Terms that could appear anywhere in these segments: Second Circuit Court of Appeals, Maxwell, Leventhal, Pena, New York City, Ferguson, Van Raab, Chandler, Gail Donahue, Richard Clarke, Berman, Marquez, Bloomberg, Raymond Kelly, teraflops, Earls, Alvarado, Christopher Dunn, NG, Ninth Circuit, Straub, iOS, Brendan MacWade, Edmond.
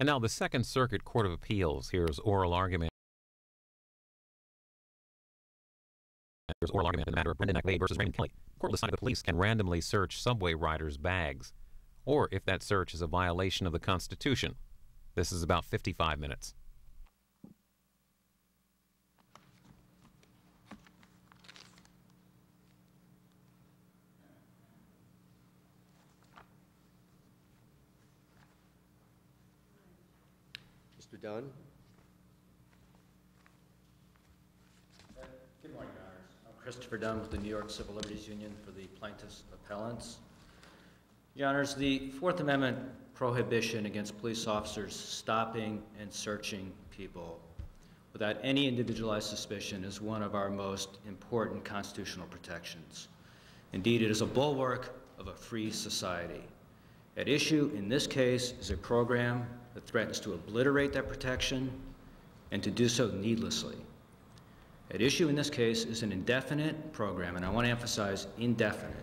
And now the Second Circuit Court of Appeals hears oral argument. There's oral argument in the matter of Brendan MacWade versus Raymond Kelly. The court will decide if the police can randomly search subway riders' bags, or if that search is a violation of the Constitution. This is about 55 minutes. Mr. Dunn. Good morning, Your Honors. I'm Christopher Dunn with the New York Civil Liberties Union for the plaintiffs' appellants. Your Honors, the Fourth Amendment prohibition against police officers stopping and searching people without any individualized suspicion is one of our most important constitutional protections. Indeed, it is a bulwark of a free society. At issue in this case is a program that threatens to obliterate that protection and to do so needlessly. At issue in this case is an indefinite program, and I want to emphasize indefinite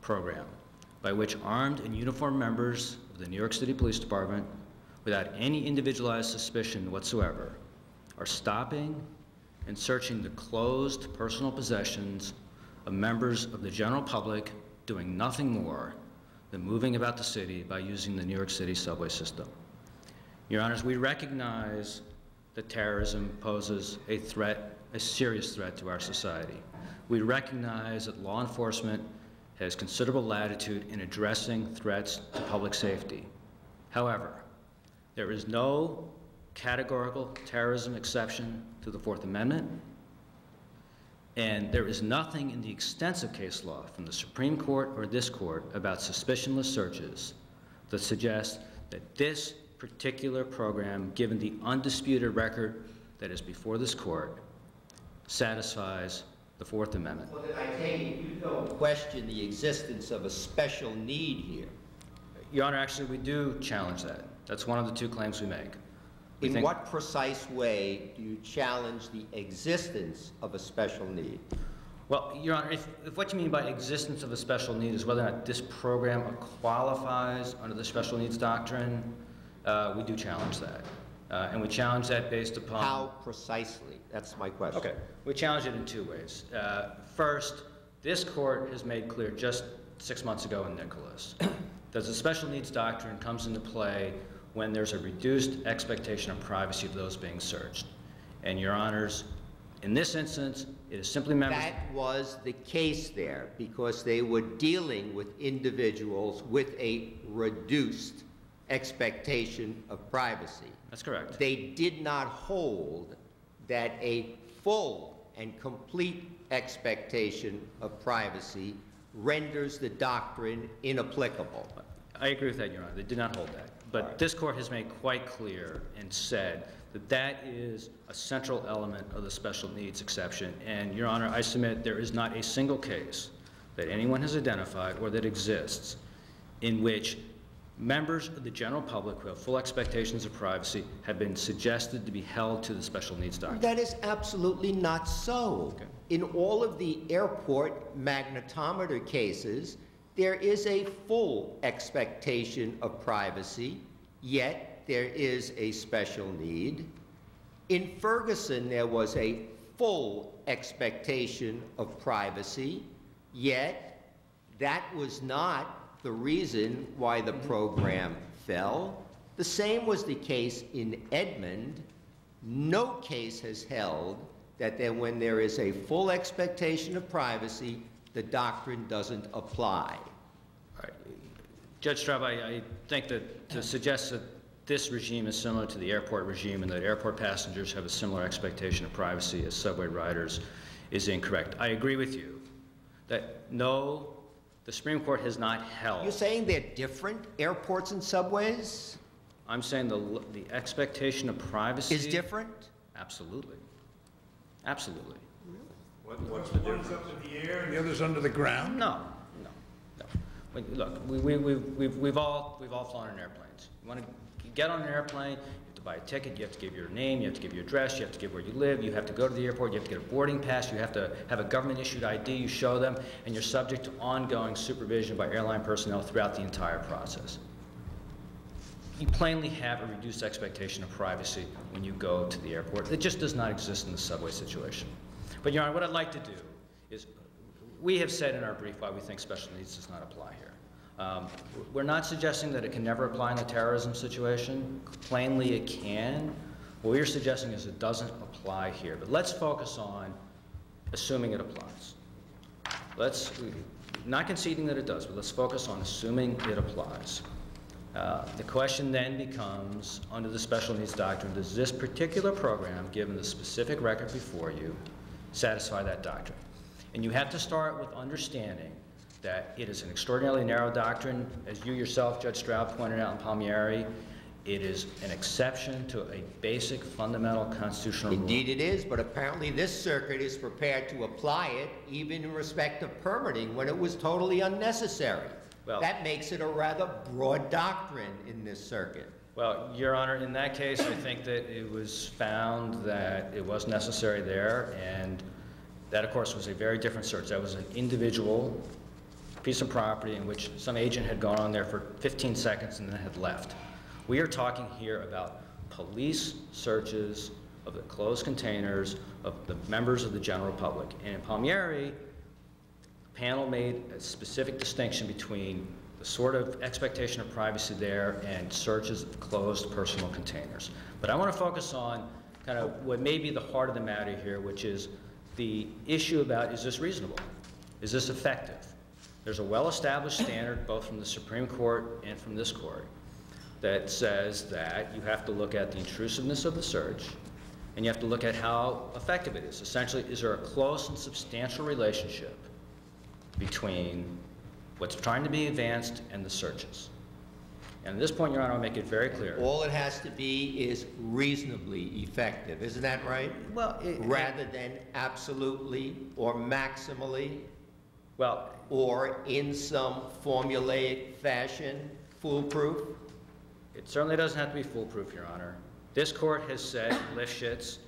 program, by which armed and uniformed members of the New York City Police Department, without any individualized suspicion whatsoever, are stopping and searching the closed personal possessions of members of the general public, doing nothing more than moving about the city by using the New York City subway system. Your Honors, we recognize that terrorism poses a threat, a serious threat to our society. We recognize that law enforcement has considerable latitude in addressing threats to public safety. However, there is no categorical terrorism exception to the Fourth Amendment, and there is nothing in the extensive case law from the Supreme Court or this court about suspicionless searches that suggests that this particular program, given the undisputed record that is before this court, satisfies the Fourth Amendment. Well, I take it you don't question the existence of a special need here. Your Honor, actually, we do challenge that. That's one of the two claims we make. In what precise way do you challenge the existence of a special need? Well, Your Honor, if what you mean by existence of a special need is whether or not this program qualifies under the special needs doctrine, we do challenge that. And we challenge that based upon... How precisely? That's my question. Okay. We challenge it in two ways. First, this court has made clear just 6 months ago in Nicholas that the special needs doctrine comes into play when there's a reduced expectation of privacy of those being searched. And, Your Honors, in this instance, it is simply members... That was the case there, because they were dealing with individuals with a reduced expectation of privacy. That's correct. They did not hold that a full and complete expectation of privacy renders the doctrine inapplicable. I agree with that, Your Honor. They did not hold that. But this court has made quite clear and said that that is a central element of the special needs exception. And, Your Honor, I submit there is not a single case that anyone has identified or that exists in which members of the general public who have full expectations of privacy have been suggested to be held to the special needs doctrine. That is absolutely not so. Okay. In all of the airport magnetometer cases, there is a full expectation of privacy, yet there is a special need. In Ferguson, there was a full expectation of privacy, yet that was not the reason why the program fell. The same was the case in Edmond. No case has held that when there is a full expectation of privacy, the doctrine doesn't apply. All right. Judge Straub, I think that to suggest that this regime is similar to the airport regime and that airport passengers have a similar expectation of privacy as subway riders is incorrect. I agree with you that no, the Supreme Court has not held. You're saying they're different, airports and subways? I'm saying the expectation of privacy is different? Absolutely. Absolutely. Really? What's the difference? One's up in the air and the other's under the ground? No. Look, we've all flown on airplanes. You want to get on an airplane, you have to buy a ticket, you have to give your name, you have to give your address, you have to give where you live, you have to go to the airport, you have to get a boarding pass, you have to have a government-issued ID, you show them, and you're subject to ongoing supervision by airline personnel throughout the entire process. you plainly have a reduced expectation of privacy when you go to the airport. It just does not exist in the subway situation. But, Your Honor, what I'd like to do is, we have said in our brief why we think special needs does not apply here. We're not suggesting that it can never apply in a terrorism situation. Plainly, it can. What we're suggesting is it doesn't apply here. But let's focus on assuming it applies. Let's, not conceding that it does, but let's focus on assuming it applies. The question then becomes, under the special needs doctrine, does this particular program, given the specific record before you, satisfy that doctrine? And you have to start with understanding that it is an extraordinarily narrow doctrine. As you yourself, Judge Straub, pointed out in Palmieri, it is an exception to a basic, fundamental constitutional rule. Indeed it is, but apparently this circuit is prepared to apply it even in respect of permitting when it was totally unnecessary. Well, that makes it a rather broad doctrine in this circuit. Well, Your Honor, in that case, I think that it was found that it was necessary there, and that, of course, was a very different search. That was an individual piece of property in which some agent had gone on there for 15 seconds and then had left. We are talking here about police searches of the closed containers of the members of the general public. And in Palmieri, the panel made a specific distinction between the sort of expectation of privacy there and searches of closed personal containers. But I want to focus on kind of what may be the heart of the matter here, which is the issue about, is this reasonable? Is this effective? There's a well-established standard, both from the Supreme Court and from this court, that says that you have to look at the intrusiveness of the search, and you have to look at how effective it is. Essentially, is there a close and substantial relationship between what's trying to be advanced and the searches? And at this point, Your Honor, I'll make it very clear. All it has to be is reasonably effective. Isn't that right? Well, rather than absolutely or maximally, well, or in some formulaic fashion, foolproof. It certainly doesn't have to be foolproof, Your Honor. This court has said, Lifschitz,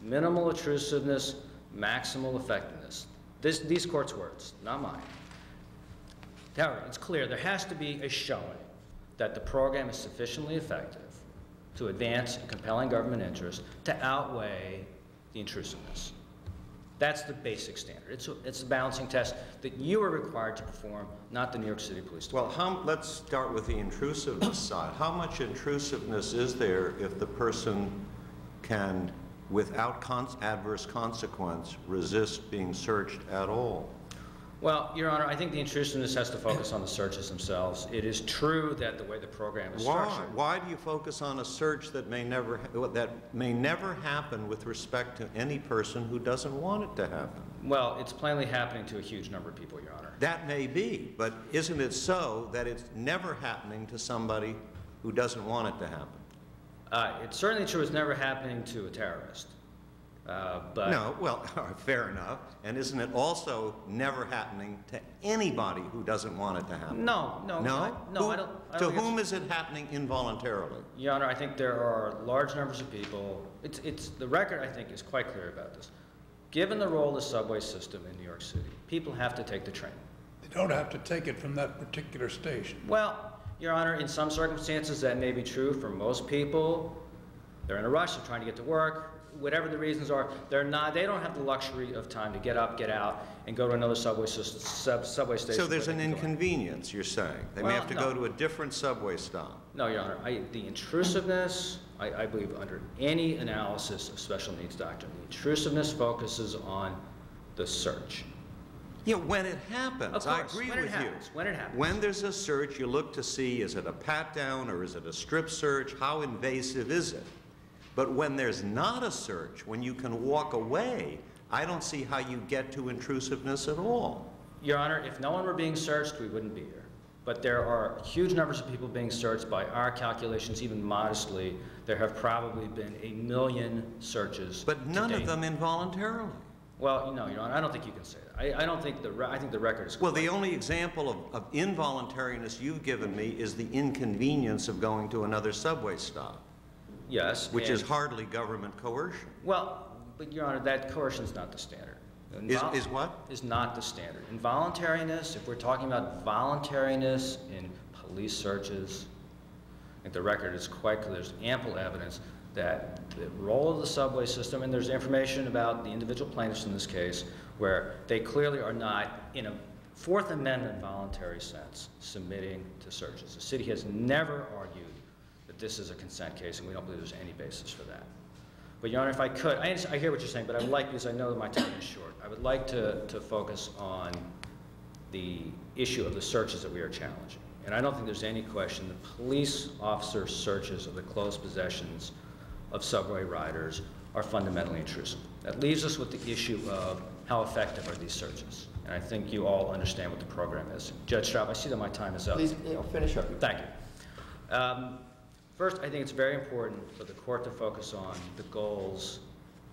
minimal intrusiveness, maximal effectiveness. These court's words, not mine. However, it's clear there has to be a showing that the program is sufficiently effective to advance a compelling government interest to outweigh the intrusiveness. That's the basic standard. It's a balancing test that you are required to perform, not the New York City Police Department. Well, let's start with the intrusiveness side. How much intrusiveness is there if the person can, without adverse consequence, resist being searched at all? Well, Your Honor, I think the intrusiveness has to focus on the searches themselves. It is true that the way the program is structured. Why do you focus on a search that may never happen with respect to any person who doesn't want it to happen? Well, it's plainly happening to a huge number of people, Your Honor. That may be, but isn't it so that it's never happening to somebody who doesn't want it to happen? It's certainly true it's never happening to a terrorist. No, well, fair enough. And isn't it also never happening to anybody who doesn't want it to happen? No, I don't. To whom is it happening involuntarily? Your Honor, I think there are large numbers of people. The record, I think, is quite clear about this. Given the role of the subway system in New York City, people have to take the train. They don't have to take it from that particular station. Well, Your Honor, in some circumstances that may be true. For most people, they're in a rush, they're trying to get to work. Whatever the reasons are, they don't have the luxury of time to get up, get out, and go to another subway station. So there's an inconvenience, you're saying. They may have to go to a different subway stop. No, Your Honor. The intrusiveness, I believe, under any analysis of special needs doctrine, the intrusiveness focuses on the search. Yeah, when it happens. Of course, I agree with you. When it happens. When there's a search, you look to see, is it a pat-down or is it a strip search? How invasive is it? But when there's not a search, when you can walk away, I don't see how you get to intrusiveness at all. Your Honor, if no one were being searched, we wouldn't be here. But there are huge numbers of people being searched. By our calculations, even modestly, there have probably been 1 million searches. But none of them involuntarily. Well, no, Your Honor, I don't think you can say that. I don't think I think the record is correct. Well, the only example of involuntariness you've given me is the inconvenience of going to another subway stop. Yes. Which is hardly government coercion. Well, but Your Honor, that coercion is not the standard. Is what? Is not the standard. Involuntariness, if we're talking about voluntariness in police searches, I think the record is quite clear. There's ample evidence that the role of the subway system, and there's information about the individual plaintiffs in this case, where they clearly are not, in a Fourth Amendment voluntary sense, submitting to searches. The city has never argued that this is a consent case, and we don't believe there's any basis for that. But, Your Honor, if I could, I hear what you're saying, but I would like, because I know that my time is short, I would like to focus on the issue of the searches that we are challenging. And I don't think there's any question the police officer searches of the closed possessions of subway riders are fundamentally intrusive. That leaves us with the issue of how effective are these searches. And I think you all understand what the program is. Judge Straub, I see that my time is up. Please, finish up. Thank you. First, I think it's very important for the court to focus on the goals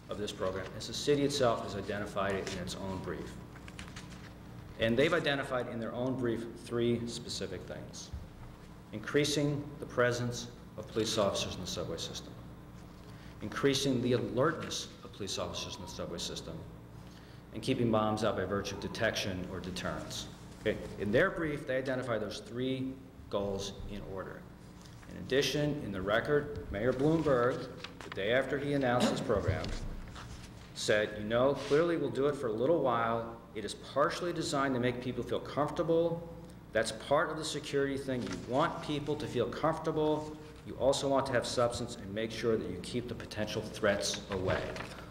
of this program, as the city itself has identified it in its own brief. And they've identified in their own brief three specific things: increasing the presence of police officers in the subway system, increasing the alertness of police officers in the subway system, and keeping bombs out by virtue of detection or deterrence. Okay. In their brief, they identify those three goals in order. In addition, in the record, Mayor Bloomberg, the day after he announced this program, said, you know, clearly we'll do it for a little while. It is partially designed to make people feel comfortable. That's part of the security thing. You want people to feel comfortable. You also want to have substance and make sure that you keep the potential threats away.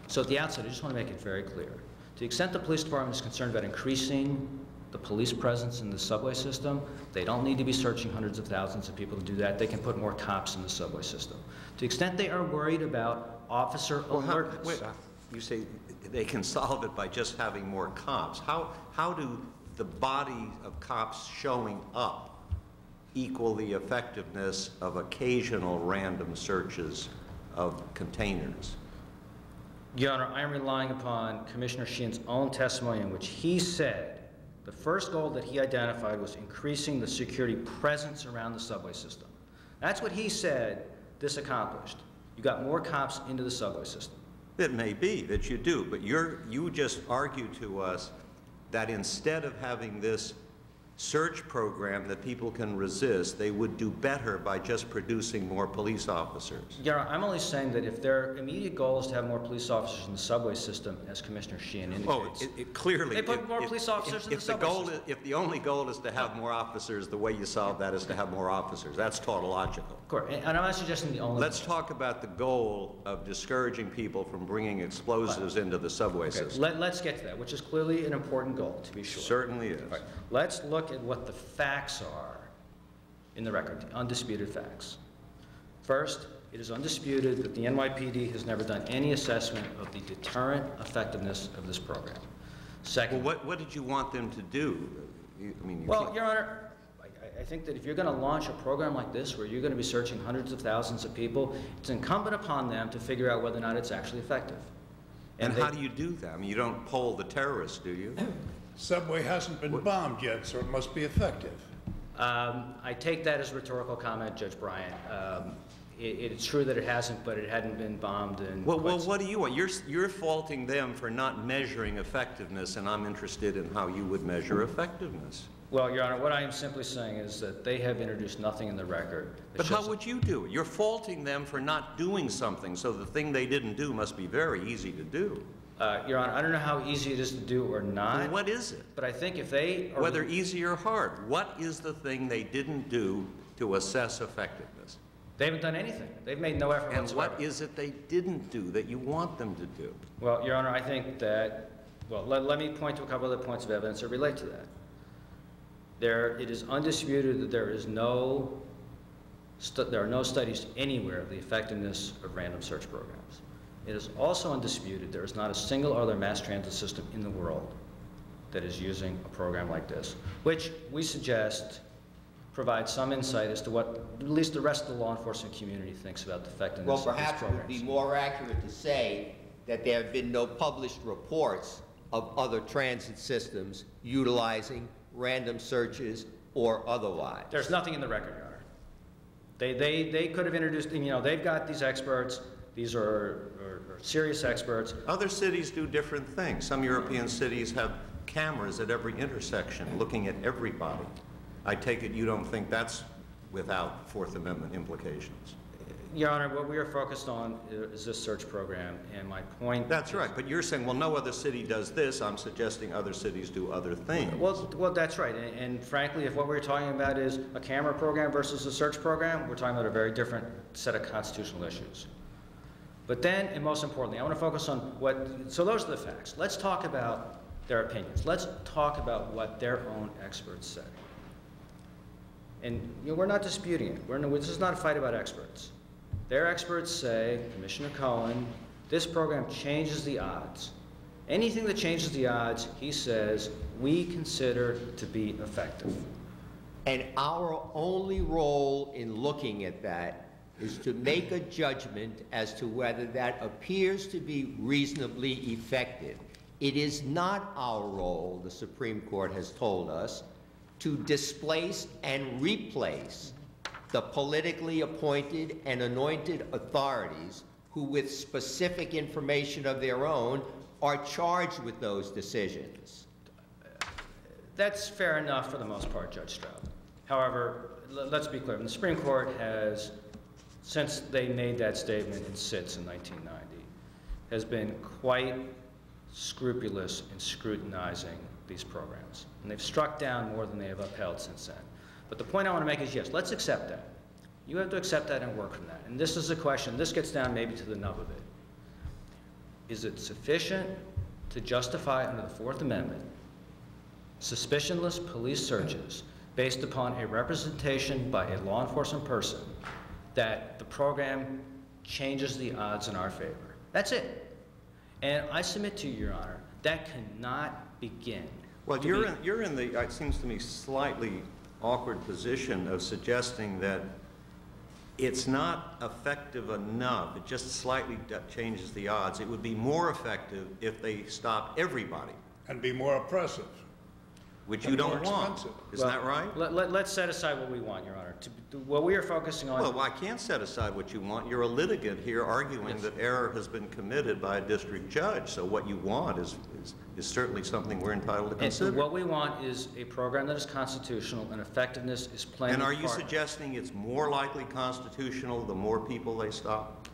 So at the outset, I just want to make it very clear. To the extent the police department is concerned about increasing the police presence in the subway system, they don't need to be searching hundreds of thousands of people to do that. They can put more cops in the subway system. To the extent they are worried about officer alertness. Wait, you say they can solve it by just having more cops. How do the body of cops showing up equal the effectiveness of occasional random searches of containers? Your Honor, I am relying upon Commissioner Sheehan's own testimony, in which he said the first goal that he identified was increasing the security presence around the subway system. That's what he said this accomplished. You got more cops into the subway system. It may be that you do, but you just argued to us that instead of having this search program that people can resist, they would do better by just producing more police officers. Yeah, I'm only saying that if their immediate goal is to have more police officers in the subway system, as Commissioner Sheehan indicates, clearly they put more police officers in the subway system. If the only goal is to have more officers, the way you solve that is to have more officers. That's tautological. Of course, and I'm not suggesting the only. Let's talk about the goal of discouraging people from bringing explosives into the subway system. Let's get to that, which is clearly an important goal, to be sure. Certainly is. Right. Let's look at what the facts are in the record, the undisputed facts. First, it is undisputed that the NYPD has never done any assessment of the deterrent effectiveness of this program. Second, well, what did you want them to do? I mean, well, Your Honor, I think that if you're going to launch a program like this, where you're going to be searching hundreds of thousands of people, it's incumbent upon them to figure out whether or not it's actually effective. And how do you do that? I mean, you don't poll the terrorists, do you? Subway hasn't been bombed yet, so it must be effective. I take that as a rhetorical comment, Judge Bryant. It's true that it hasn't, but it hadn't been bombed in. Well, what do you want? You're faulting them for not measuring effectiveness, and I'm interested in how you would measure effectiveness. Well, Your Honor, what I am simply saying is that they have introduced nothing in the record. But how would you do it? You're faulting them for not doing something, so the thing they didn't do must be very easy to do. Your Honor, I don't know how easy it is to do or not. Well, what is it? But I think if they are— Whether easy or hard, what is the thing they didn't do to assess effectiveness? They haven't done anything. They've made no effort whatsoever. And what is it they didn't do that you want them to do? Well, Your Honor, I think that, well, let me point to a couple other points of evidence that relate to that. It is undisputed that there are no studies anywhere of the effectiveness of random search programs. It is also undisputed there is not a single other mass transit system in the world that is using a program like this, which we suggest provides some insight as to what at least the rest of the law enforcement community thinks about the effectiveness of these programs. Well, perhaps it would be more accurate to say that there have been no published reports of other transit systems utilizing random searches or otherwise. There's nothing in the record, Your Honor. They could have introduced, you know, they've got these experts. These are serious experts. Other cities do different things. Some European cities have cameras at every intersection looking at everybody. I take it you don't think that's without Fourth Amendment implications? Your Honor, what we are focused on is this search program, and my point— That's right, but you're saying, well, no other city does this. I'm suggesting other cities do other things. Well, that's right, and frankly, if what we're talking about is a camera program versus a search program, we're talking about a very different set of constitutional issues. But then, and most importantly, I want to focus on what—so those are the facts. Let's talk about their opinions. Let's talk about what their own experts say. And you know, we're not disputing it. This is not a fight about experts. Their experts say, Commissioner Cohen, this program changes the odds. Anything that changes the odds, he says, we consider to be effective. And our only role in looking at that is to make a judgment as to whether that appears to be reasonably effective. It is not our role, the Supreme Court has told us, to displace and replace the politically appointed and anointed authorities who, with specific information of their own, are charged with those decisions. That's fair enough for the most part, Judge Straub. However, let's be clear. The Supreme Court has, since they made that statement in SITS in 1990, has been quite scrupulous in scrutinizing these programs. And they've struck down more than they have upheld since then. But the point I want to make is, yes, let's accept that. You have to accept that and work from that. And this is the question. This gets down maybe to the nub of it. Is it sufficient to justify under the Fourth Amendment suspicionless police searches based upon a representation by a law enforcement person that the program changes the odds in our favor? That's it. And I submit to you, Your Honor, that cannot begin. Well, you're in the, it seems to me, slightly awkward position of suggesting that it's not effective enough. It just slightly changes the odds. It would be more effective if they stopped everybody. And be more oppressive. Which you don't want. Isn't that right? Let's set aside what we want, Your Honor. What we are focusing on— Well, I can't set aside what you want. You're a litigant here arguing that error has been committed by a district judge. So what you want is certainly something we're entitled to consider. And what we want is a program that is constitutional and effectiveness is plain. And are you suggesting it's more likely constitutional the more people they stop?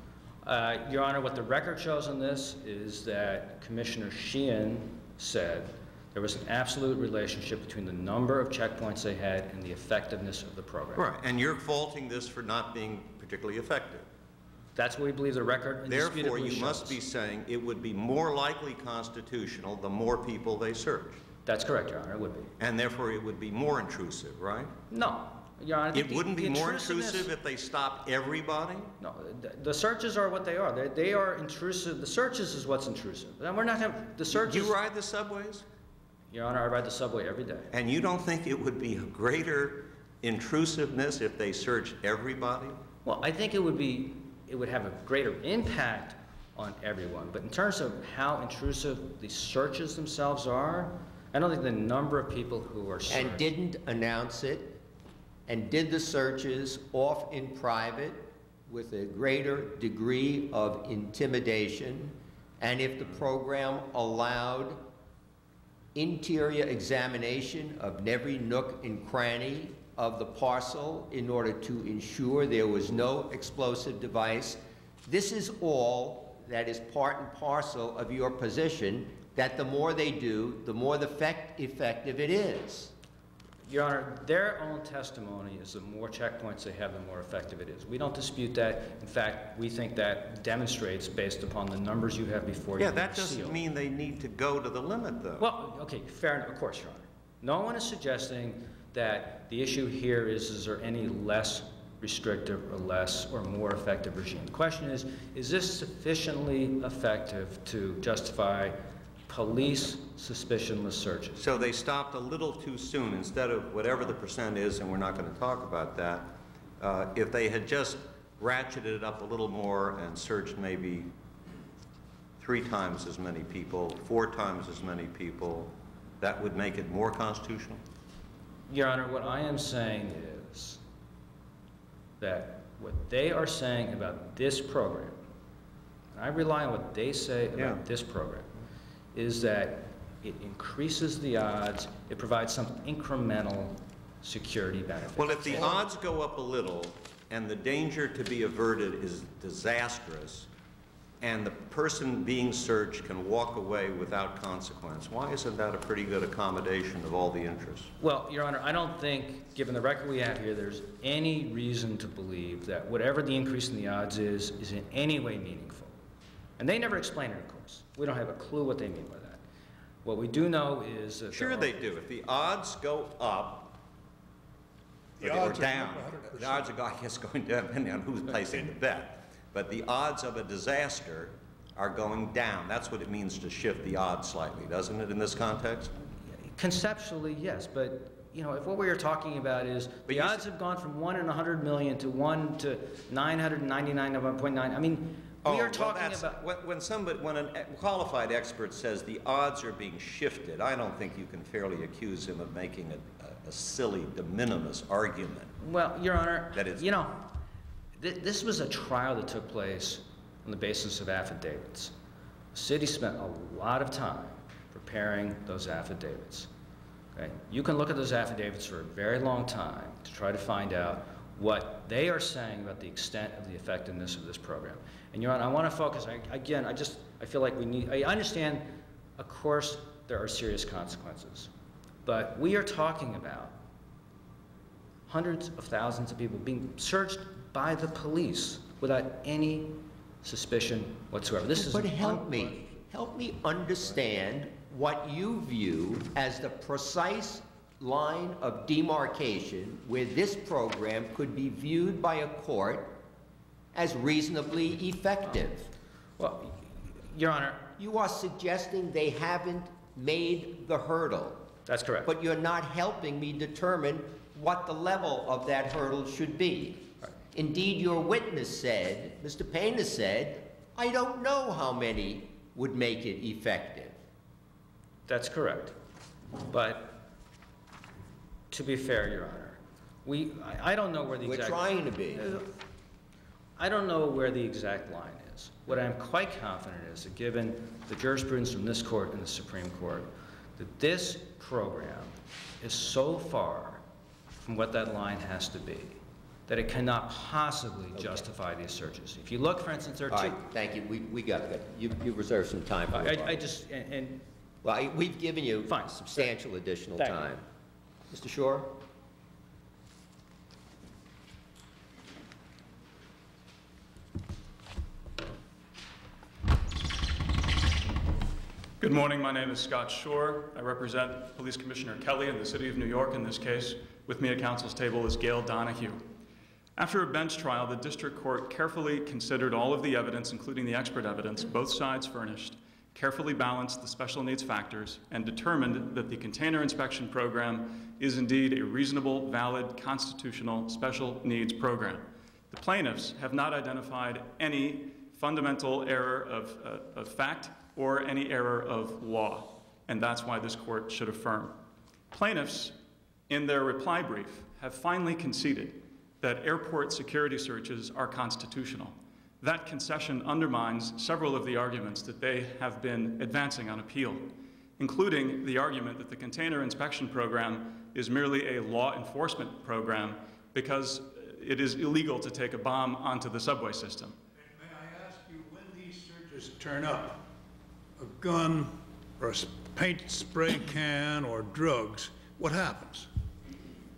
Your Honor, what the record shows on this is that Commissioner Sheehan said there was an absolute relationship between the number of checkpoints they had and the effectiveness of the program. Right, and you're faulting this for not being particularly effective. That's what we believe the record indisputably shows. Therefore, you must be saying it would be more likely constitutional the more people they search. That's correct, Your Honor, it would be. And therefore, it would be more intrusive, right? No, Your Honor. It wouldn't be more intrusive if they stopped everybody? No, the searches are what they are. They are intrusive. The searches is what's intrusive. We're not having the searches. Do you ride the subways? Your Honor, I ride the subway every day. And you don't think it would be a greater intrusiveness if they searched everybody? Well, I think it would have a greater impact on everyone. But in terms of how intrusive the searches themselves are, I don't think the number of people who are searched. And didn't announce it and did the searches off in private with a greater degree of intimidation. And if the program allowed interior examination of every nook and cranny of the parcel in order to ensure there was no explosive device. This is all that is part and parcel of your position, that the more they do, the more effective it is. Your Honor, their own testimony is the more checkpoints they have, the more effective it is. We don't dispute that. In fact, we think that demonstrates, based upon the numbers you have before you. Yeah, that doesn't mean they need to go to the limit, though. Well, okay, fair enough. Of course, Your Honor. No one is suggesting that the issue here is there any less restrictive or less or more effective regime? The question is this sufficiently effective to justify police suspicionless searches? So they stopped a little too soon. Instead of whatever the percent is, and we're not going to talk about that, if they had just ratcheted it up a little more and searched maybe 3 times as many people, 4 times as many people, that would make it more constitutional? Your Honor, what I am saying is that what they are saying about this program, and I rely on what they say about this program, is that it increases the odds, it provides some incremental security benefits. Well, if the odds go up a little and the danger to be averted is disastrous and the person being searched can walk away without consequence, why isn't that a pretty good accommodation of all the interests? Well, Your Honor, I don't think, given the record we have here, there's any reason to believe that whatever the increase in the odds is in any way meaningful. And they never explain it, of course. We don't have a clue what they mean by that. What we do know is that— Sure they do. If the odds go up, the odds are going down, depending on who's placing the bet. But the odds of a disaster are going down. That's what it means to shift the odds slightly, doesn't it, in this context? Conceptually, yes. But, you know, if what we are talking about is the odds have gone from 1 in 100 million to 1 to 999 to 1.9, I mean, we are talking about... When a qualified expert says the odds are being shifted, I don't think you can fairly accuse him of making a silly, de minimis argument. Well, Your Honor, you know, this was a trial that took place on the basis of affidavits. The city spent a lot of time preparing those affidavits. Okay? You can look at those affidavits for a very long time to try to find out what they are saying about the extent of the effectiveness of this program. And Your Honor, I want to focus, I feel like we need, I understand, of course, there are serious consequences. But we are talking about hundreds of thousands of people being searched by the police without any suspicion whatsoever. This is— But help me understand what you view as the precise line of demarcation where this program could be viewed by a court as reasonably effective. Well, Your Honor, you are suggesting they haven't made the hurdle. That's correct. But you're not helping me determine what the level of that hurdle should be. Right. Indeed, your witness said, Mr. Pena said, I don't know how many would make it effective. That's correct. But to be fair, Your Honor, I don't know where the exact— We're trying to be. I don't know where the exact line is. What I'm quite confident is that given the jurisprudence from this court and the Supreme Court, that this program is so far from what that line has to be that it cannot possibly justify these searches. If you look, for instance, there are two— Thank you. We got that. You reserved some time for it. We've given you substantial additional time. Mr. Shore? Good morning. My name is Scott Shore. I represent Police Commissioner Kelly in the City of New York in this case. With me at counsel's table is Gail Donahue. After a bench trial, the district court carefully considered all of the evidence, including the expert evidence both sides furnished, carefully balanced the special needs factors, and determined that the container inspection program is indeed a reasonable, valid, constitutional special needs program. The plaintiffs have not identified any fundamental error of fact or any error of law, and that's why this court should affirm. Plaintiffs, in their reply brief, have finally conceded that airport security searches are constitutional. That concession undermines several of the arguments that they have been advancing on appeal, including the argument that the container inspection program is merely a law enforcement program because it is illegal to take a bomb onto the subway system. May I ask you, when these searches turn up, a gun or a paint spray can or drugs, what happens?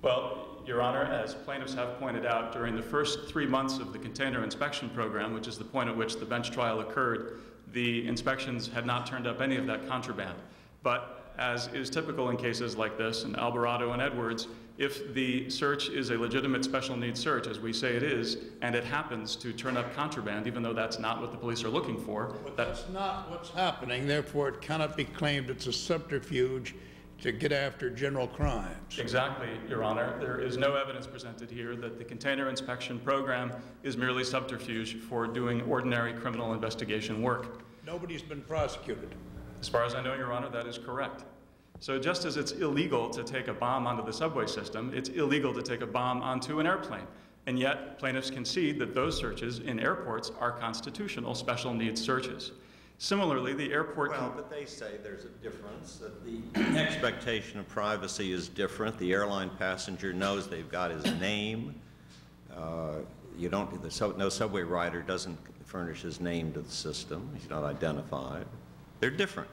Well, Your Honor, as plaintiffs have pointed out, during the first 3 months of the container inspection program, which is the point at which the bench trial occurred, the inspections had not turned up any of that contraband. But as is typical in cases like this, in Alvarado and Edwards, if the search is a legitimate special needs search, as we say it is, and it happens to turn up contraband, even though that's not what the police are looking for. But that's not what's happening, therefore it cannot be claimed it's a subterfuge to get after general crimes. Exactly, Your Honor. There is no evidence presented here that the container inspection program is merely subterfuge for doing ordinary criminal investigation work. Nobody's been prosecuted. As far as I know, Your Honor, that is correct. So just as it's illegal to take a bomb onto the subway system, it's illegal to take a bomb onto an airplane. And yet, plaintiffs concede that those searches in airports are constitutional special needs searches. Similarly, the airport... Well, but they say there's a difference, that the expectation of privacy is different. The airline passenger knows they've got his name. No subway rider doesn't furnish his name to the system. He's not identified. They're different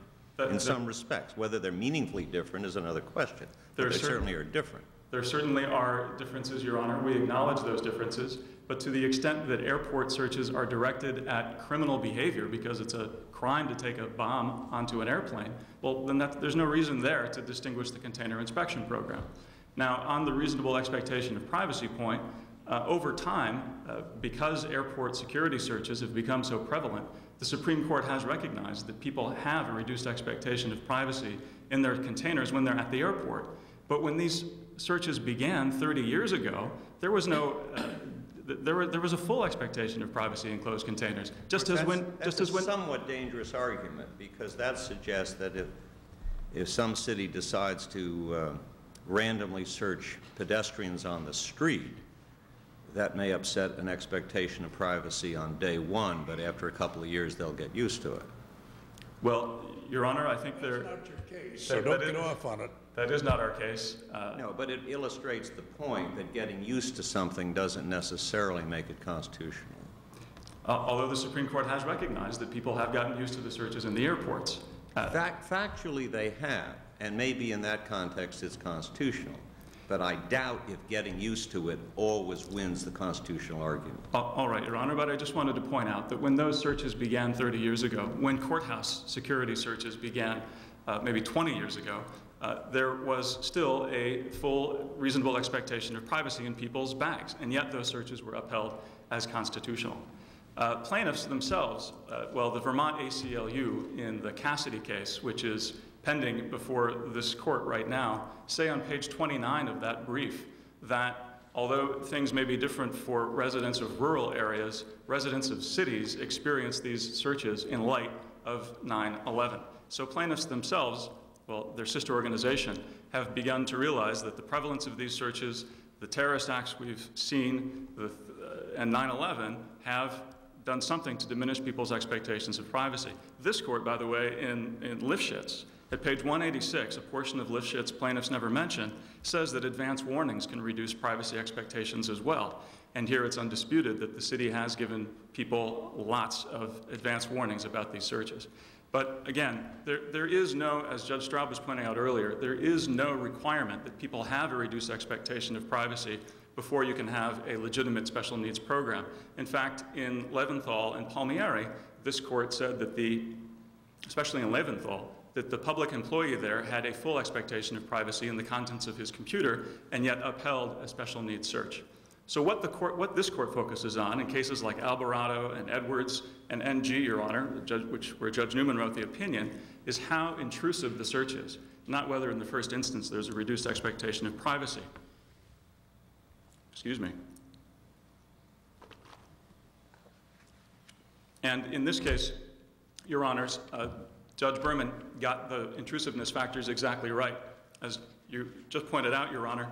in some respects. Whether they're meaningfully different is another question. But they certainly are different. There certainly are differences, Your Honor. We acknowledge those differences, but to the extent that airport searches are directed at criminal behavior because it's a crime to take a bomb onto an airplane, well, then there's no reason there to distinguish the container inspection program. Now, on the reasonable expectation of privacy point, over time, because airport security searches have become so prevalent, the Supreme Court has recognized that people have a reduced expectation of privacy in their containers when they're at the airport. But when these searches began 30 years ago, there was no, there was a full expectation of privacy in closed containers. That's a somewhat dangerous argument, because that suggests that if some city decides to randomly search pedestrians on the street, that may upset an expectation of privacy on day one, but after a couple of years they'll get used to it. Well, Your Honor, I think that's not your case, so don't get off on it. That is not our case. No, but it illustrates the point that getting used to something doesn't necessarily make it constitutional. Although the Supreme Court has recognized that people have gotten used to the searches in the airports. Factually, they have, and maybe in that context it's constitutional. But I doubt if getting used to it always wins the constitutional argument. All right, Your Honor, but I just wanted to point out that when those searches began 30 years ago, when courthouse security searches began maybe 20 years ago, there was still a full reasonable expectation of privacy in people's bags, and yet those searches were upheld as constitutional. Plaintiffs themselves, well, the Vermont ACLU in the Cassidy case, which is pending before this court right now, say on page 29 of that brief that although things may be different for residents of rural areas, residents of cities experience these searches in light of 9/11. So plaintiffs themselves, well, their sister organization, have begun to realize that the prevalence of these searches, the terrorist acts we've seen, and 9/11 have done something to diminish people's expectations of privacy. This court, by the way, in Lifschitz, at page 186, a portion of Lifschitz plaintiffs never mentioned, says that advance warnings can reduce privacy expectations as well. And here it's undisputed that the city has given people lots of advance warnings about these searches. But again, there is no, as Judge Straub was pointing out earlier, there is no requirement that people have a reduced expectation of privacy before you can have a legitimate special needs program. In fact, in Leventhal and Palmieri, this court said that especially in Leventhal, that the public employee there had a full expectation of privacy in the contents of his computer and yet upheld a special needs search. So what this court focuses on in cases like Alvarado and Edwards and NG, Your Honor, where Judge Newman wrote the opinion, is how intrusive the search is, not whether in the first instance there's a reduced expectation of privacy. Excuse me. And in this case, Your Honors, Judge Berman got the intrusiveness factors exactly right. As you just pointed out, Your Honor,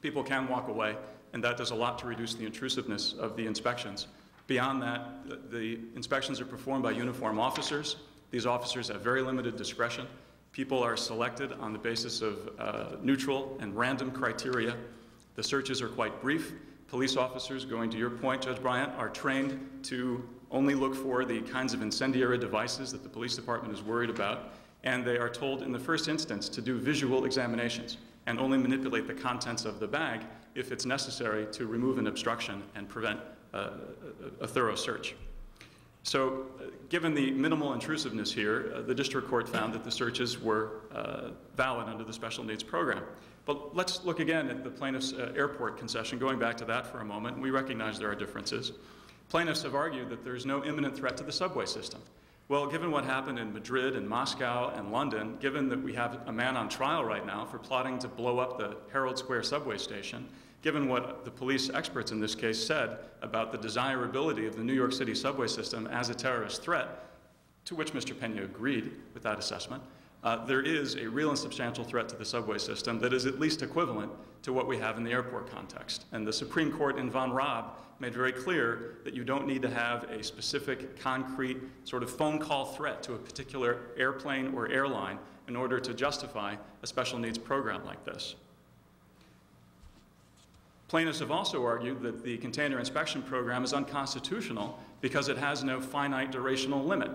people can walk away, and that does a lot to reduce the intrusiveness of the inspections. Beyond that, the inspections are performed by uniformed officers. These officers have very limited discretion. People are selected on the basis of neutral and random criteria. The searches are quite brief. Police officers, going to your point, Judge Bryant, are trained to only look for the kinds of incendiary devices that the police department is worried about, and they are told in the first instance to do visual examinations and only manipulate the contents of the bag if it's necessary to remove an obstruction and prevent a thorough search. So given the minimal intrusiveness here, the district court found that the searches were valid under the special needs program. But let's look again at the plaintiff's airport concession, going back to that for a moment. We recognize there are differences. Plaintiffs have argued that there is no imminent threat to the subway system. Well, given what happened in Madrid and Moscow and London, given that we have a man on trial right now for plotting to blow up the Herald Square subway station, given what the police experts in this case said about the desirability of the New York City subway system as a terrorist threat, to which Mr. Pena agreed with that assessment, there is a real and substantial threat to the subway system that is at least equivalent to what we have in the airport context. And the Supreme Court in Van Raab made very clear that you don't need to have a specific, concrete, sort of phone call threat to a particular airplane or airline in order to justify a special needs program like this. Plaintiffs have also argued that the container inspection program is unconstitutional because it has no finite durational limit.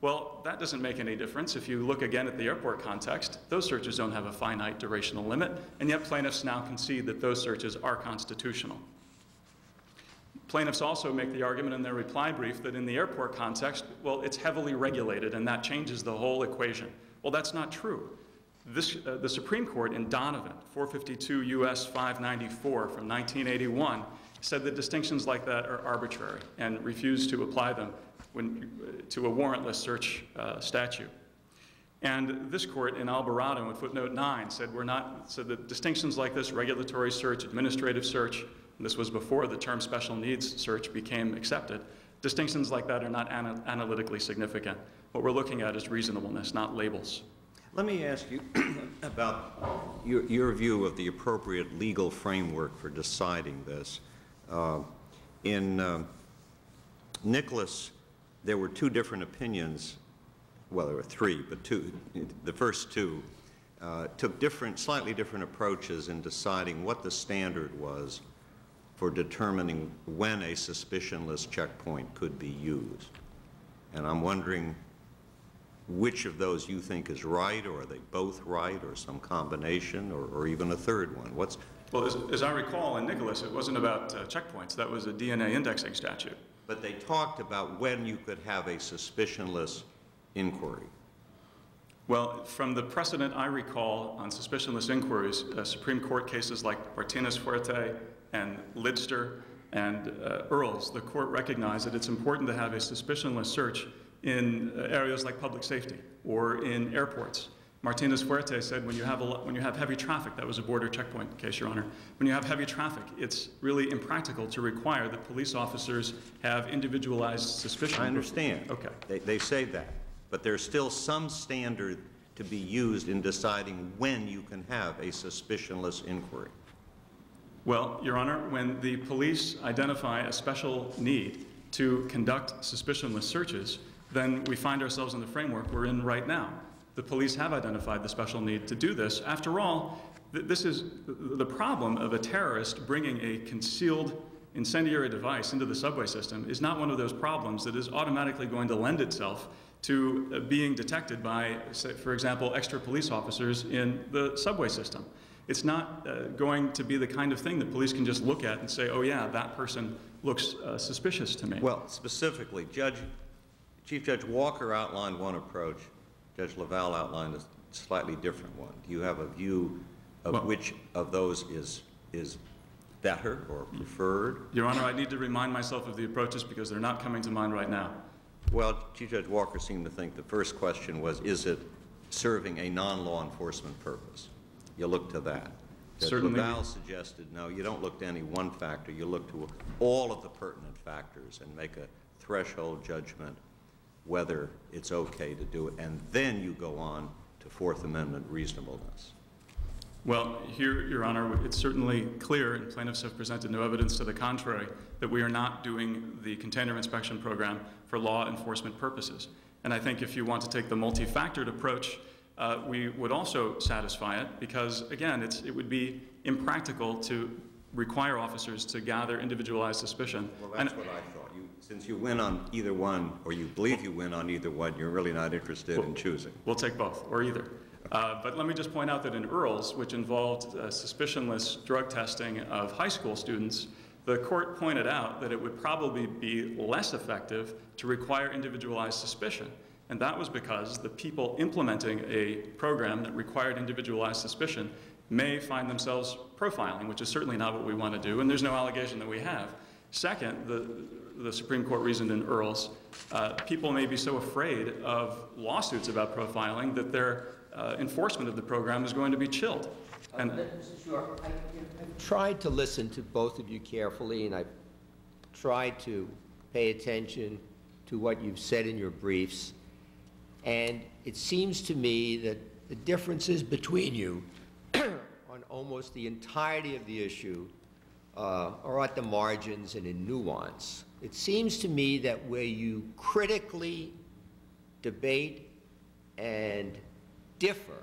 Well, that doesn't make any difference. If you look again at the airport context, those searches don't have a finite durational limit, and yet plaintiffs now concede that those searches are constitutional. Plaintiffs also make the argument in their reply brief that in the airport context, well, it's heavily regulated and that changes the whole equation. Well, that's not true. The Supreme Court in Donovan, 452 U.S. 594 from 1981, said that distinctions like that are arbitrary and refused to apply them to a warrantless search statute. And this court in Alvarado in footnote 9 said said that distinctions like this, regulatory search, administrative search, and this was before the term special needs search became accepted, distinctions like that are not analytically significant. What we're looking at is reasonableness, not labels. Let me ask you about your view of the appropriate legal framework for deciding this. In Nicholas, there were two different opinions. Well, there were three, but two. The first two took slightly different approaches in deciding what the standard was for determining when a suspicionless checkpoint could be used. And I'm wondering which of those you think is right, or are they both right, or some combination, or even a third one? Well, as I recall, in Nicholas, it wasn't about checkpoints. That was a DNA indexing statute. But they talked about when you could have a suspicionless inquiry. Well, from the precedent I recall on suspicionless inquiries, Supreme Court cases like Martinez-Fuerte and Lidster and Earls, the court recognized that it's important to have a suspicionless search in areas like public safety or in airports. Martinez-Fuerte said when you have heavy traffic, that was a border checkpoint case, Your Honor, when you have heavy traffic, it's really impractical to require that police officers have individualized suspicion. I understand. Okay. They say that, but there's still some standard to be used in deciding when you can have a suspicionless inquiry. Well, Your Honor, when the police identify a special need to conduct suspicionless searches, then we find ourselves in the framework we're in right now. The police have identified the special need to do this. After all, this is the problem of a terrorist bringing a concealed incendiary device into the subway system is not one of those problems that is automatically going to lend itself to being detected by, say, for example, extra police officers in the subway system. It's not going to be the kind of thing that police can just look at and say, oh yeah, that person looks suspicious to me. Well, specifically, Chief Judge Walker outlined one approach. Judge LaValle outlined a slightly different one. Do you have a view of which of those is better or preferred? Your Honor, I need to remind myself of the approaches because they're not coming to mind right now. Well, Chief Judge Walker seemed to think the first question was, is it serving a non-law enforcement purpose? You look to that. Judge LaValle suggested, no, you don't look to any one factor. You look to all of the pertinent factors and make a threshold judgment whether it's okay to do it, and then you go on to Fourth Amendment reasonableness. Well, here, Your Honor, it's certainly clear, and plaintiffs have presented no evidence to the contrary, that we are not doing the container inspection program for law enforcement purposes. And I think if you want to take the multi-factored approach, we would also satisfy it because, again, it would be impractical to require officers to gather individualized suspicion. Well, that's what I thought. Since you win on either one, or you believe you win on either one, you're really not interested in choosing. We'll take both, or either. But let me just point out that in Earls, which involved suspicionless drug testing of high school students, the court pointed out that it would probably be less effective to require individualized suspicion. And that was because the people implementing a program that required individualized suspicion may find themselves profiling, which is certainly not what we want to do, and there's no allegation that we have. Second, the Supreme Court reasoned in Earls, people may be so afraid of lawsuits about profiling that their enforcement of the program is going to be chilled. And Mr. Shore, I've tried to listen to both of you carefully, and I've tried to pay attention to what you've said in your briefs. And it seems to me that the differences between you on almost the entirety of the issue are at the margins and in nuance. It seems to me that where you critically debate and differ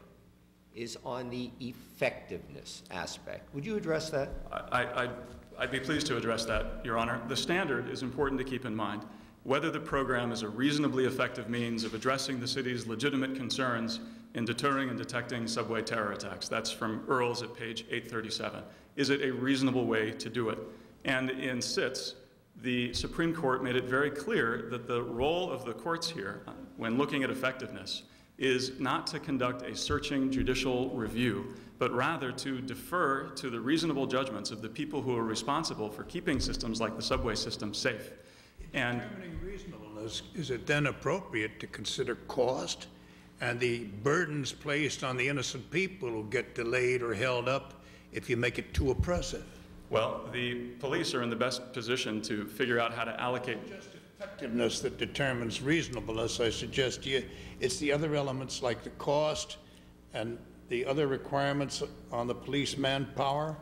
is on the effectiveness aspect. Would you address that? I'd be pleased to address that, Your Honor. The standard is important to keep in mind. Whether the program is a reasonably effective means of addressing the city's legitimate concerns in deterring and detecting subway terror attacks. That's from Earls at page 837. Is it a reasonable way to do it? And in SITS, the Supreme Court made it very clear that the role of the courts here, when looking at effectiveness, is not to conduct a searching judicial review, but rather to defer to the reasonable judgments of the people who are responsible for keeping systems like the subway system safe. In determining reasonableness, is it then appropriate to consider cost and the burdens placed on the innocent people who get delayed or held up if you make it too oppressive? Well, the police are in the best position to figure out how to allocate. It's not just effectiveness that determines reasonableness, I suggest to you. It's the other elements like the cost and the other requirements on the police manpower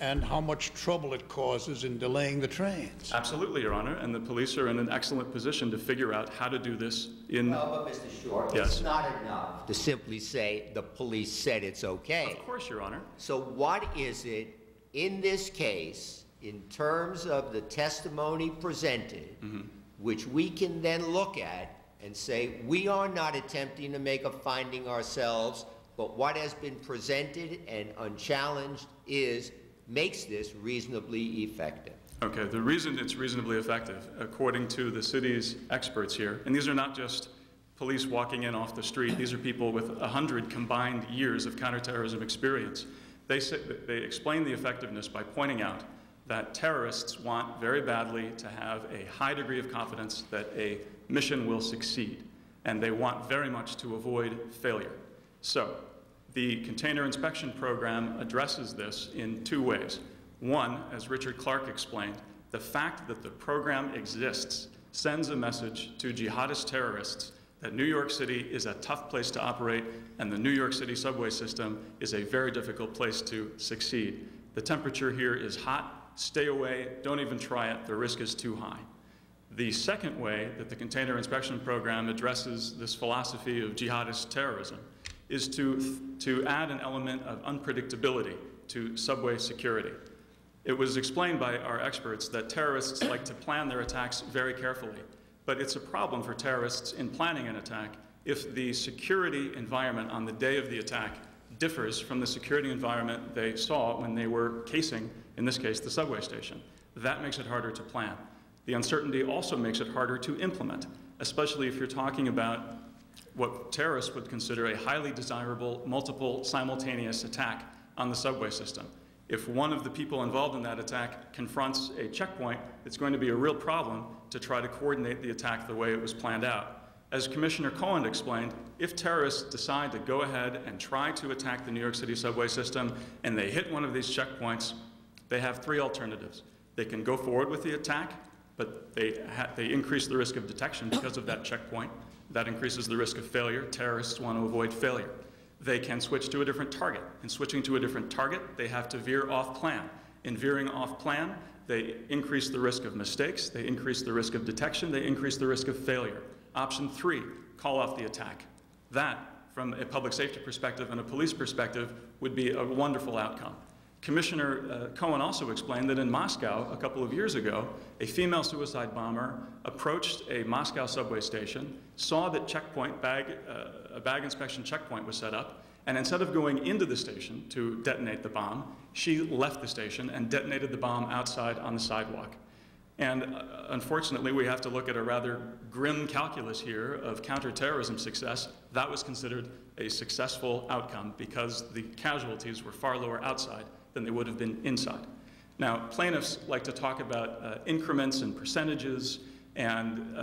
and how much trouble it causes in delaying the trains. Absolutely, Your Honor, and the police are in an excellent position to figure out how to do this in... No, but Mr. Shore, yes. It's not enough to simply say the police said it's okay. Of course, Your Honor. So what is it in this case, in terms of the testimony presented, which we can then look at and say, we are not attempting to make a finding ourselves, but what has been presented and unchallenged is makes this reasonably effective? Okay, the reason it's reasonably effective, according to the city's experts here, and these are not just police walking in off the street, these are people with 100 combined years of counterterrorism experience. They explain the effectiveness by pointing out that terrorists want very badly to have a high degree of confidence that a mission will succeed, and they want very much to avoid failure. So, the container inspection program addresses this in two ways. One, as Richard Clarke explained, the fact that the program exists sends a message to jihadist terrorists that New York City is a tough place to operate and the New York City subway system is a very difficult place to succeed. The temperature here is hot, stay away, don't even try it, the risk is too high. The second way that the container inspection program addresses this philosophy of jihadist terrorism is to add an element of unpredictability to subway security. It was explained by our experts that terrorists like to plan their attacks very carefully, but it's a problem for terrorists in planning an attack if the security environment on the day of the attack differs from the security environment they saw when they were casing, in this case, the subway station. That makes it harder to plan. The uncertainty also makes it harder to implement, especially if you're talking about what terrorists would consider a highly desirable, multiple, simultaneous attack on the subway system. If one of the people involved in that attack confronts a checkpoint, it's going to be a real problem to try to coordinate the attack the way it was planned out. As Commissioner Cohen explained, if terrorists decide to go ahead and try to attack the New York City subway system and they hit one of these checkpoints, they have three alternatives. They can go forward with the attack, but they increase the risk of detection because of that checkpoint. That increases the risk of failure. Terrorists want to avoid failure. They can switch to a different target. In switching to a different target, they have to veer off plan. In veering off plan, they increase the risk of mistakes. They increase the risk of detection. They increase the risk of failure. Option three, call off the attack. That, from a public safety perspective and a police perspective, would be a wonderful outcome. Commissioner Cohen also explained that in Moscow a couple of years ago, a female suicide bomber approached a Moscow subway station, saw that a bag inspection checkpoint was set up, and instead of going into the station to detonate the bomb, she left the station and detonated the bomb outside on the sidewalk. And unfortunately, we have to look at a rather grim calculus here of counterterrorism success. That was considered a successful outcome because the casualties were far lower outside than they would have been inside. Now, plaintiffs like to talk about increments and percentages, and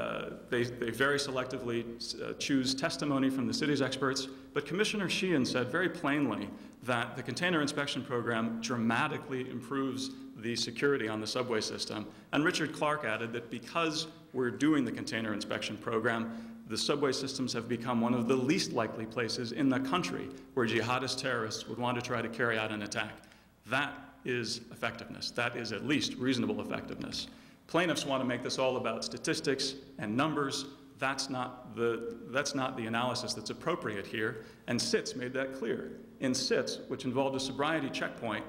they very selectively choose testimony from the city's experts. But Commissioner Sheehan said very plainly that the container inspection program dramatically improves the security on the subway system. And Richard Clarke added that because we're doing the container inspection program, the subway systems have become one of the least likely places in the country where jihadist terrorists would want to try to carry out an attack. That is effectiveness. That is at least reasonable effectiveness. Plaintiffs want to make this all about statistics and numbers. That's not the analysis that's appropriate here, and SITS made that clear. In SITS, which involved a sobriety checkpoint,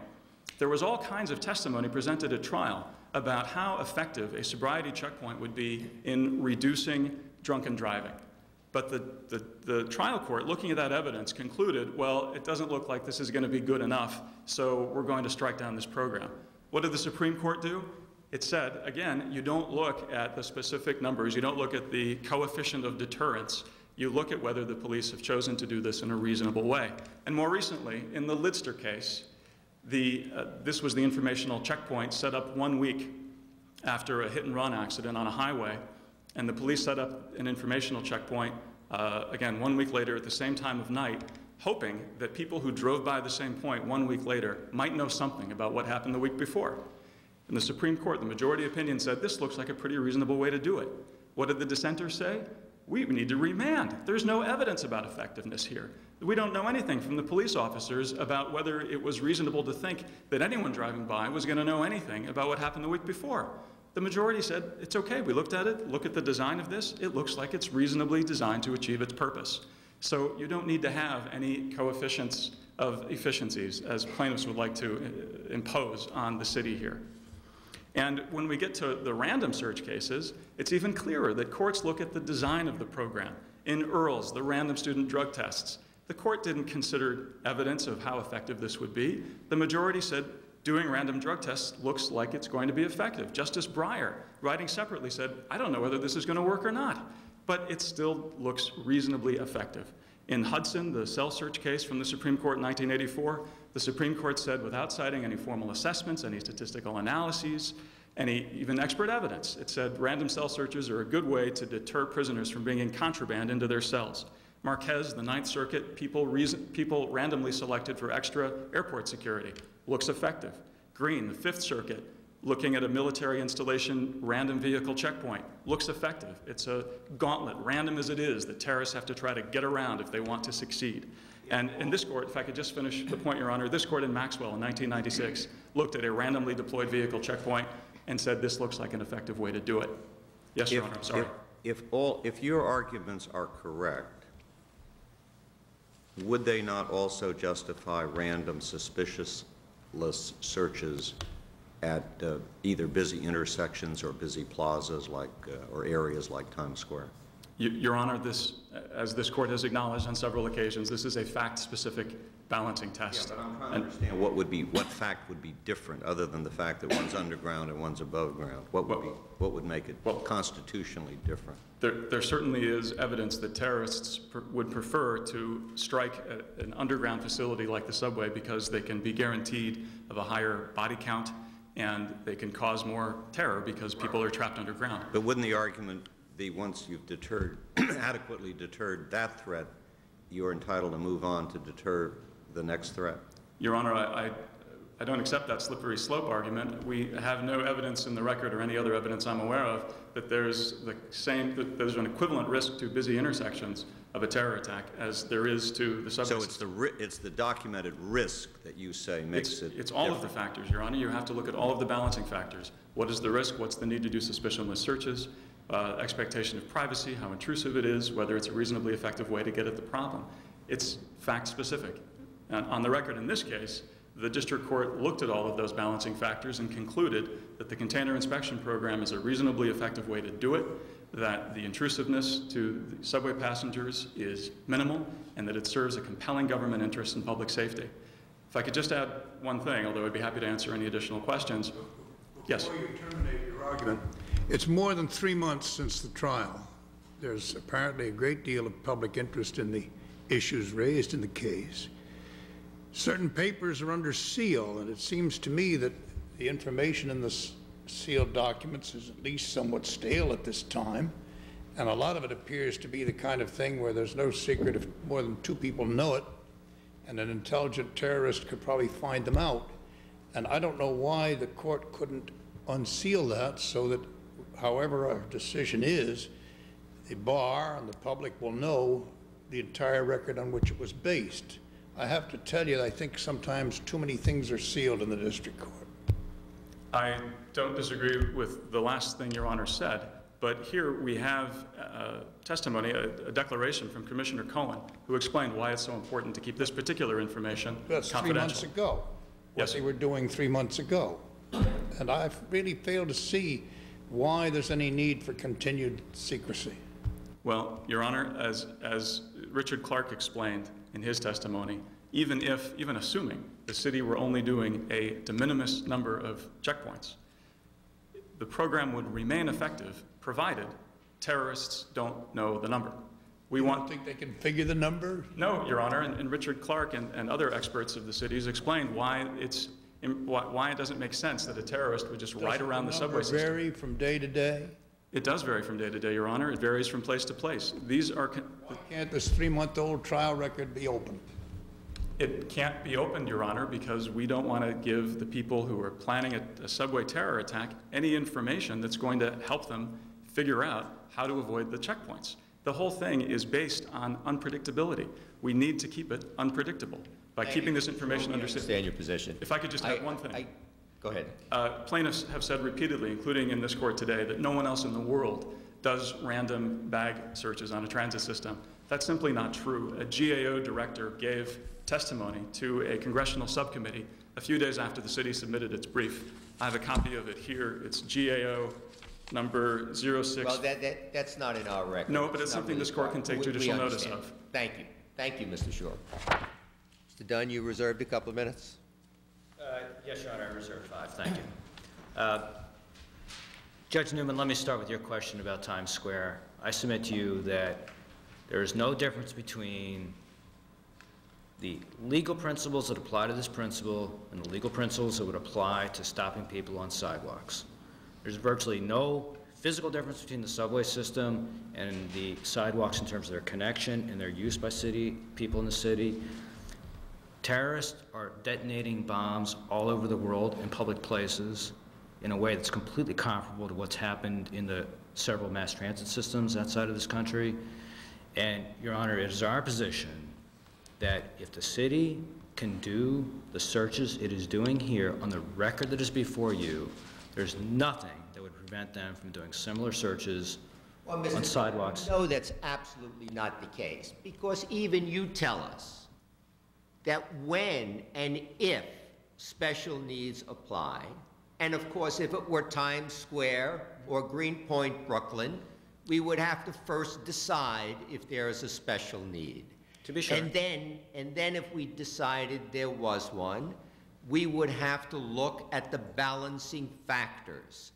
there was all kinds of testimony presented at trial about how effective a sobriety checkpoint would be in reducing drunken driving. But the trial court, looking at that evidence, concluded, well, it doesn't look like this is going to be good enough, so we're going to strike down this program. What did the Supreme Court do? It said, again, you don't look at the specific numbers, you don't look at the coefficient of deterrence, you look at whether the police have chosen to do this in a reasonable way. And more recently, in the Lidster case, this was the informational checkpoint set up 1 week after a hit-and-run accident on a highway, and the police set up an informational checkpoint, again, 1 week later at the same time of night, hoping that people who drove by the same point 1 week later might know something about what happened the week before. In the Supreme Court, the majority opinion said, this looks like a pretty reasonable way to do it. What did the dissenters say? We need to remand. There's no evidence about effectiveness here. We don't know anything from the police officers about whether it was reasonable to think that anyone driving by was going to know anything about what happened the week before. The majority said, it's okay, we looked at it, look at the design of this, it looks like it's reasonably designed to achieve its purpose. So you don't need to have any coefficients of efficiencies, as plaintiffs would like to impose on the city here. And when we get to the random search cases, it's even clearer that courts look at the design of the program. In Earls, the random student drug tests, the court didn't consider evidence of how effective this would be. The majority said doing random drug tests looks like it's going to be effective. Justice Breyer, writing separately, said, I don't know whether this is going to work or not, but it still looks reasonably effective. In Hudson, the cell search case from the Supreme Court in 1984, the Supreme Court said, without citing any formal assessments, any statistical analyses, any even expert evidence, it said random cell searches are a good way to deter prisoners from bringing contraband into their cells. Marquez, the Ninth Circuit, people randomly selected for extra airport security. Looks effective. Green, the Fifth Circuit, looking at a military installation random vehicle checkpoint. Looks effective. It's a gauntlet, random as it is, that terrorists have to try to get around if they want to succeed. And in this court, if I could just finish the point, Your Honor, this court in Maxwell in 1996 looked at a randomly deployed vehicle checkpoint and said this looks like an effective way to do it. Yes, Your Honor, I'm sorry. If your arguments are correct, would they not also justify random suspicious-less searches at either busy intersections or busy plazas like, or areas like Times Square? Your Honor, this, as this court has acknowledged on several occasions, this is a fact-specific balancing test. Yeah, but I'm trying to understand what fact would be different other than the fact that one's underground and one's above ground. What would make it constitutionally different? There certainly is evidence that terrorists would prefer to strike an underground facility like the subway because they can be guaranteed of a higher body count and they can cause more terror because people are trapped underground. But wouldn't the argument once you've deterred, adequately deterred that threat, you're entitled to move on to deter the next threat? Your Honor, I don't accept that slippery slope argument. We have no evidence in the record or any other evidence I'm aware of that there's an equivalent risk to busy intersections of a terror attack as there is to the subway. So it's the documented risk that you say makes it's all different. Of the factors, Your Honor. You have to look at all of the balancing factors. What is the risk? What's the need to do suspicionless searches? Expectation of privacy, how intrusive it is, whether it's a reasonably effective way to get at the problem. It's fact-specific. And on the record in this case, the district court looked at all of those balancing factors and concluded that the container inspection program is a reasonably effective way to do it, that the intrusiveness to the subway passengers is minimal, and that it serves a compelling government interest in public safety. If I could just add one thing, although I'd be happy to answer any additional questions. Yes? Before you terminate your argument, it's more than 3 months since the trial. There's apparently a great deal of public interest in the issues raised in the case. Certain papers are under seal, and it seems to me that the information in the sealed documents is at least somewhat stale at this time, and a lot of it appears to be the kind of thing where there's no secret if more than two people know it, and an intelligent terrorist could probably find them out. And I don't know why the court couldn't unseal that so that however our decision is, the bar and the public will know the entire record on which it was based. I have to tell you, I think sometimes too many things are sealed in the district court. I don't disagree with the last thing Your Honor said, but here we have testimony, a declaration from Commissioner Cohen, who explained why it's so important to keep this particular information confidential. That's 3 months ago. Yes, they were doing 3 months ago. And I've really failed to see why there's any need for continued secrecy. Well, Your Honor, as Richard Clarke explained in his testimony, even assuming the city were only doing a de minimis number of checkpoints, the program would remain effective provided terrorists don't know the number. We don't think they can figure the number? No, Your Honor, and Richard Clarke and other experts of the cities explained why it's why it doesn't make sense that a terrorist would just ride around the subway system. Does the number vary from day to day? It does vary from day to day, Your Honor. It varies from place to place. These are... Why can't this three-month-old trial record be opened? It can't be opened, Your Honor, because we don't want to give the people who are planning a subway terror attack any information that's going to help them figure out how to avoid the checkpoints. The whole thing is based on unpredictability. We need to keep it unpredictable by keeping this information under... I understand your position. If I could just add one thing. Go ahead. Plaintiffs have said repeatedly, including in this court today, that no one else in the world does random bag searches on a transit system. That's simply not true. A GAO director gave testimony to a congressional subcommittee a few days after the city submitted its brief. I have a copy of it here. It's GAO number 06. Well, that's not in our record. No, but it's something this court can take judicial notice of. Thank you. Thank you, Mr. Shore. Mr. Dunn, you reserved a couple of minutes. Yes, Your Honor, I reserved 5. Thank you. Judge Newman, let me start with your question about Times Square. I submit to you that there is no difference between the legal principles that apply to this principle and the legal principles that would apply to stopping people on sidewalks. There's virtually no physical difference between the subway system and the sidewalks in terms of their connection and their use by city people in the city. Terrorists are detonating bombs all over the world in public places in a way that's completely comparable to what's happened in the several mass transit systems outside of this country. And, Your Honor, it is our position that if the city can do the searches it is doing here on the record that is before you, there's nothing that would prevent them from doing similar searches on sidewalks. No, that's absolutely not the case, because even you tell us that when and if special needs apply, and of course if it were Times Square or Greenpoint, Brooklyn, we would have to first decide if there is a special need. To be sure. And then if we decided there was one, we would have to look at the balancing factors.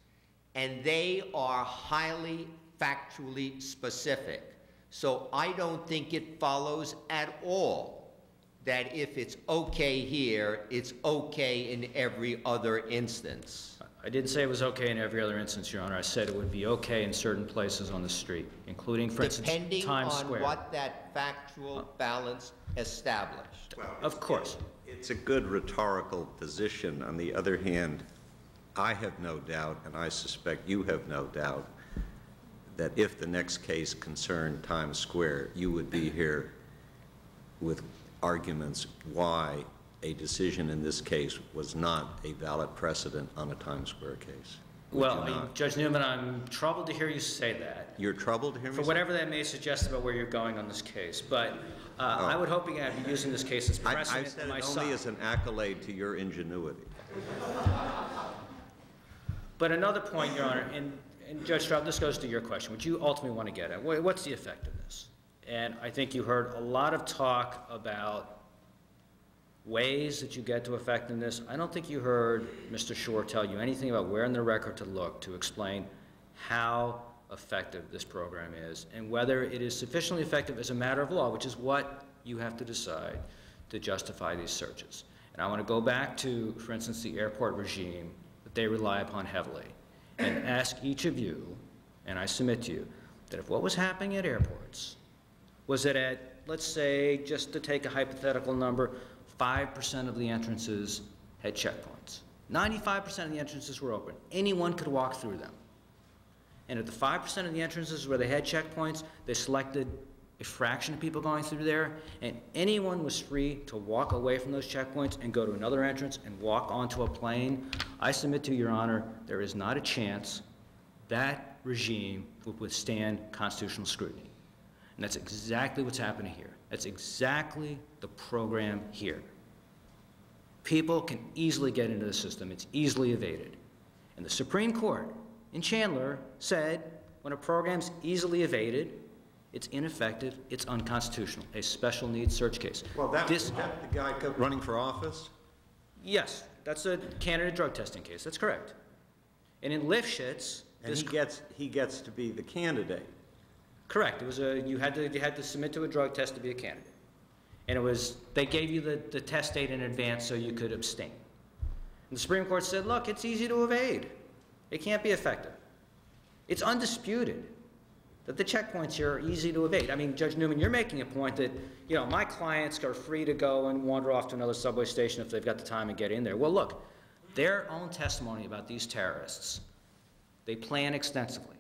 And they are highly factually specific. So I don't think it follows at all that if it's okay here, it's okay in every other instance. I didn't say it was okay in every other instance, Your Honor. I said it would be okay in certain places on the street, including, for instance, Times Square. Depending on what that factual balance established. Well, of course. It's a good rhetorical position. On the other hand, I have no doubt, and I suspect you have no doubt, that if the next case concerned Times Square, you would be here with arguments why a decision in this case was not a valid precedent on a Times Square case. Well, I mean, Judge Newman, I'm troubled to hear you say that. You're troubled to hear me say that? For whatever that may suggest about where you're going on this case. But I would hope you'd be using this case as precedent. I said it only as an accolade to your ingenuity. But another point, Your Honor, and Judge Straub, this goes to your question, which you ultimately want to get at. What's the effect of this? And I think you heard a lot of talk about ways that you get to effectiveness. I don't think you heard Mr. Shore tell you anything about where in the record to look to explain how effective this program is and whether it is sufficiently effective as a matter of law, which is what you have to decide to justify these searches. And I want to go back to, for instance, the airport regime that they rely upon heavily and ask each of you, and I submit to you, that if what was happening at airports was that at, let's say, just to take a hypothetical number, 5% of the entrances had checkpoints. 95% of the entrances were open. Anyone could walk through them. And at the 5% of the entrances where they had checkpoints, they selected a fraction of people going through there, and anyone was free to walk away from those checkpoints and go to another entrance and walk onto a plane. I submit to Your Honor, there is not a chance that regime would withstand constitutional scrutiny. And that's exactly what's happening here. That's exactly the program here. People can easily get into the system. It's easily evaded. And the Supreme Court in Chandler said when a program's easily evaded, it's ineffective, it's unconstitutional, a special needs search case. Well, that the guy running for office? Yes, that's a Canada drug testing case. That's correct. And in Lifschitz, and he gets to be the candidate. Correct. It was a you had to submit to a drug test to be a candidate. And it was they gave you the test date in advance so you could abstain. And the Supreme Court said, look, it's easy to evade. It can't be effective. It's undisputed that the checkpoints here are easy to evade. I mean, Judge Newman, you're making a point that, you know, my clients are free to go and wander off to another subway station if they've got the time and get in there. Well, look, their own testimony about these terrorists, they plan extensively.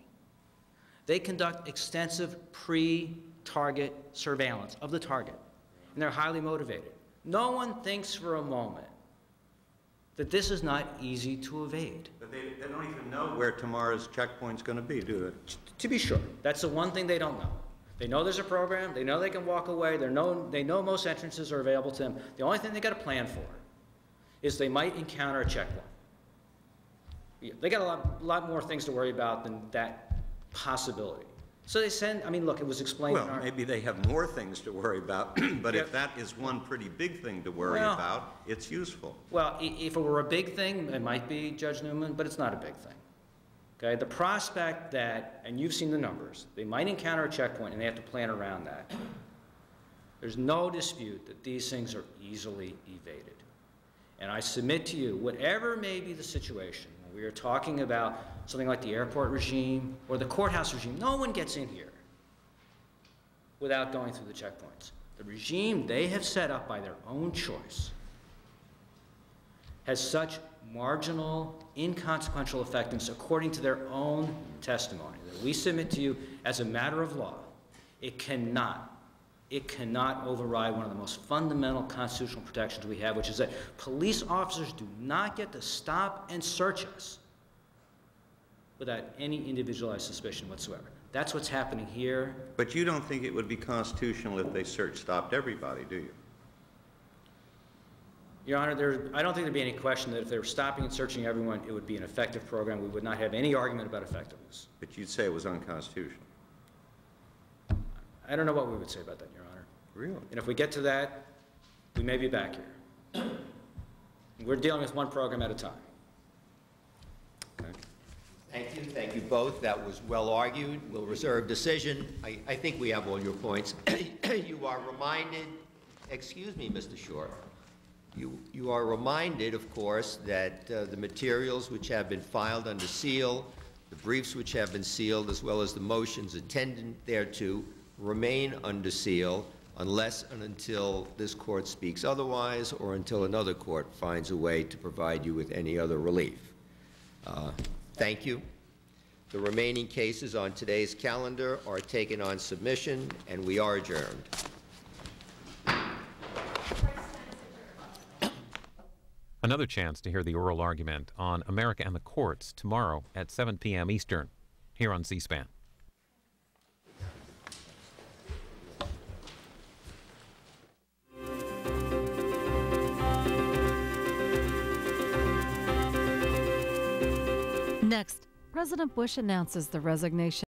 They conduct extensive pre-target surveillance of the target, and they're highly motivated. No one thinks for a moment that this is not easy to evade. But they don't even know where tomorrow's checkpoint's going to be, do they? To be sure. That's the one thing they don't know. They know there's a program. They know they can walk away. They know most entrances are available to them. The only thing they got to plan for is they might encounter a checkpoint. Yeah, they got a lot more things to worry about than that possibility. So they send, I mean, look, it was explained. Well, in our, maybe they have more things to worry about, but if that is one pretty big thing to worry about, it's useful. Well, if it were a big thing, it might be, Judge Newman, but it's not a big thing. Okay, the prospect that, and you've seen the numbers, they might encounter a checkpoint and they have to plan around that. There's no dispute that these things are easily evaded. And I submit to you, whatever may be the situation, we are talking about something like the airport regime or the courthouse regime. No one gets in here without going through the checkpoints. The regime they have set up by their own choice has such marginal, inconsequential effectiveness according to their own testimony that we submit to you as a matter of law. It cannot override one of the most fundamental constitutional protections we have, which is that police officers do not get to stop and search us without any individualized suspicion whatsoever. That's what's happening here. But you don't think it would be constitutional if they stopped everybody, do you? Your Honor, I don't think there'd be any question that if they were stopping and searching everyone, it would be an effective program. We would not have any argument about effectiveness. But you'd say it was unconstitutional. I don't know what we would say about that, Your Honor. Really? And if we get to that, we may be back here. We're dealing with one program at a time. Okay. Thank you both. That was well argued. We'll reserve decision. I think we have all your points. You are reminded, excuse me, Mr. Shore, you are reminded, of course, that the materials which have been filed under seal, the briefs which have been sealed, as well as the motions attendant thereto, remain under seal unless and until this court speaks otherwise or until another court finds a way to provide you with any other relief. Thank you. The remaining cases on today's calendar are taken on submission, and we are adjourned. Another chance to hear the oral argument on America and the Courts tomorrow at 7 p.m. Eastern here on C-SPAN. Next, President Bush announces the resignation